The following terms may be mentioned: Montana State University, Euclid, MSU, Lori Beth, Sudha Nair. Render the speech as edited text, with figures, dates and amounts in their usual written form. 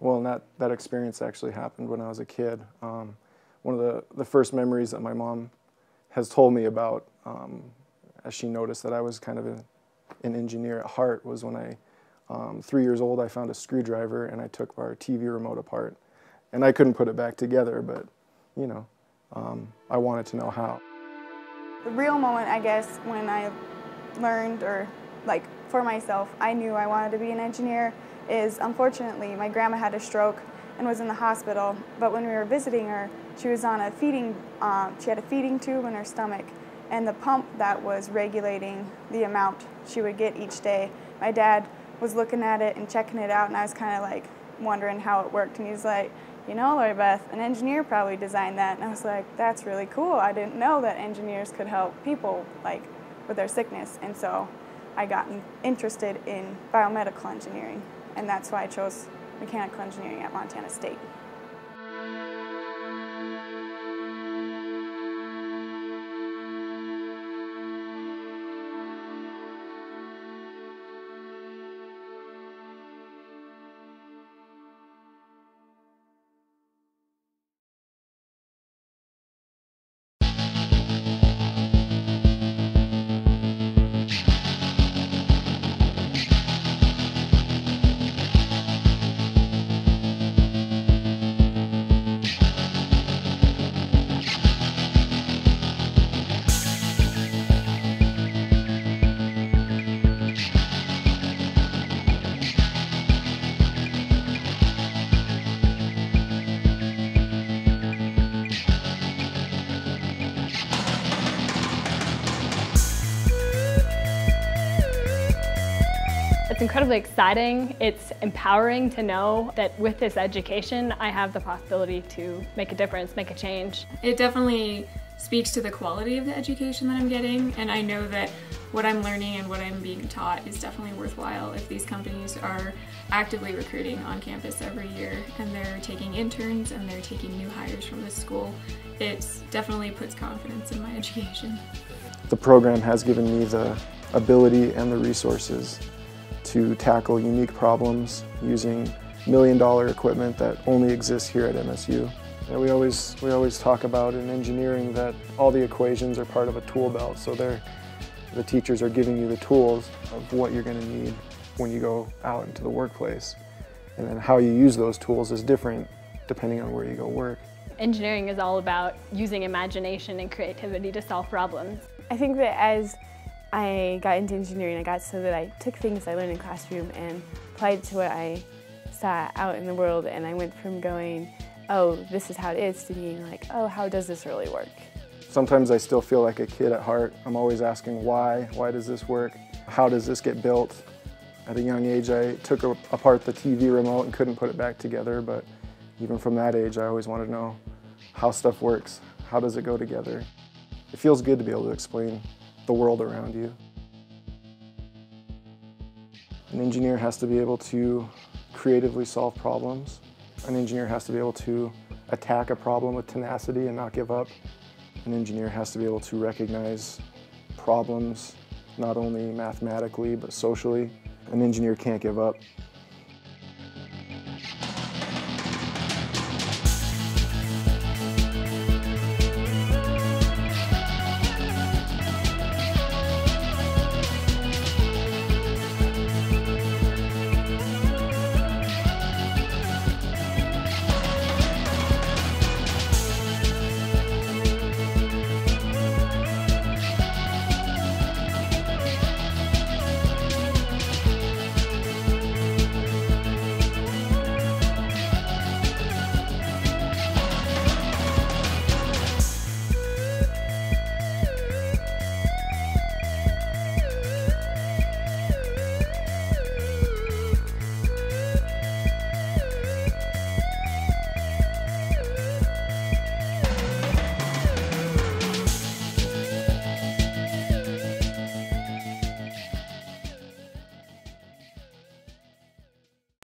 Well, and that experience actually happened when I was a kid. One of the first memories that my mom has told me about, as she noticed that I was kind of an engineer at heart, was when I, 3 years old, I found a screwdriver and I took our TV remote apart. And I couldn't put it back together, but, you know, I wanted to know how. The real moment, I guess, when I learned, or like for myself, I knew I wanted to be an engineer is, unfortunately, my grandma had a stroke and was in the hospital, but when we were visiting her, she was on a feeding, she had a feeding tube in her stomach, and the pump that was regulating the amount she would get each day, my dad was looking at it and checking it out, and I was kind of like wondering how it worked, and he was like, you know, Lori Beth, an engineer probably designed that. And I was like, that's really cool. I didn't know that engineers could help people like with their sickness. And so I got interested in biomedical engineering, and that's why I chose mechanical engineering at Montana State. It's incredibly exciting. It's empowering to know that with this education, I have the possibility to make a difference, make a change. It definitely speaks to the quality of the education that I'm getting, and I know that what I'm learning and what I'm being taught is definitely worthwhile if these companies are actively recruiting on campus every year, and they're taking interns and they're taking new hires from this school. It definitely puts confidence in my education. The program has given me the ability and the resources to tackle unique problems using million-dollar equipment that only exists here at MSU. And we always talk about in engineering that all the equations are part of a tool belt, so the teachers are giving you the tools of what you're going to need when you go out into the workplace. And then how you use those tools is different depending on where you go work. Engineering is all about using imagination and creativity to solve problems. I think that as I got into engineering, I got so that I took things I learned in classroom and applied it to what I saw out in the world, and I went from going, oh, this is how it is, to being like, oh, how does this really work? Sometimes I still feel like a kid at heart. I'm always asking why does this work? How does this get built? At a young age, I took apart the TV remote and couldn't put it back together, but even from that age, I always wanted to know how stuff works. How does it go together? It feels good to be able to explain the world around you. An engineer has to be able to creatively solve problems. An engineer has to be able to attack a problem with tenacity and not give up. An engineer has to be able to recognize problems, not only mathematically, but socially. An engineer can't give up.